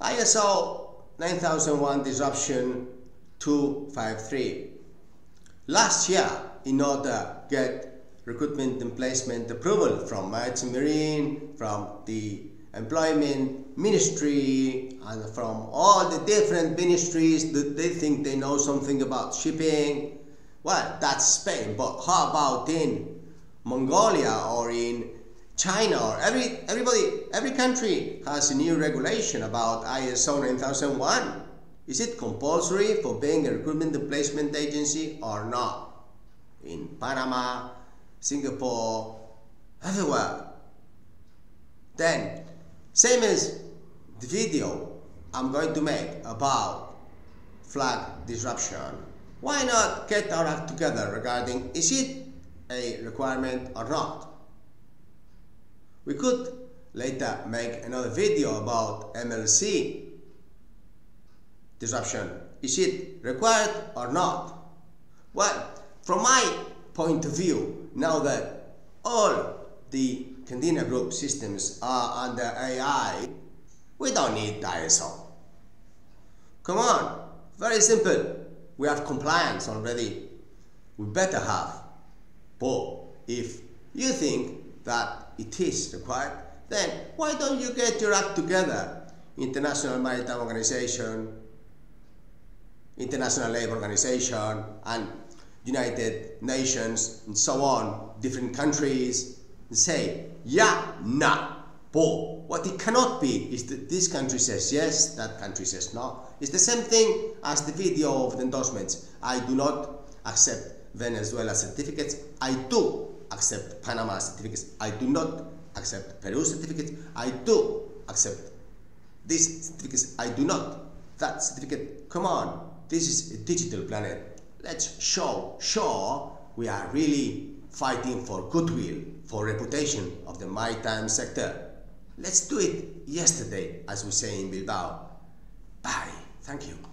ISO 9001 disruption 253. Last year, in order to get recruitment and placement approval from Maritime Marine, from the Employment Ministry, and from all the different ministries that they think they know something about shipping, well, that's Spain, but how about in Mongolia or in China, or every country has a new regulation about ISO 9001. Is it compulsory for being a recruitment and placement agency or not? In Panama, Singapore, everywhere. Then, same as the video I'm going to make about flag disruption, why not get our act together regarding is it a requirement or not? We could later make another video about MLC disruption. Is it required or not? Well, from my point of view, now that all the Candina Group systems are under AI, we don't need ISO. Come on, very simple. We have compliance already. We better have. But if you think that it is required, then why don't you get your act together? International Maritime Organization, International Labour Organization, and United Nations, and so on, different countries, and say, yeah, nah, but what it cannot be is that this country says yes, that country says no. It's the same thing as the video of the endorsements. I do not accept Venezuela certificates. I do accept Panama certificates. I do not accept Peru certificates. I do accept these certificates. I do not that certificate. Come on, this is a digital planet. Let's show we are really fighting for goodwill, for reputation of the maritime sector. Let's do it yesterday, as we say in Bilbao. Bye. Thank you.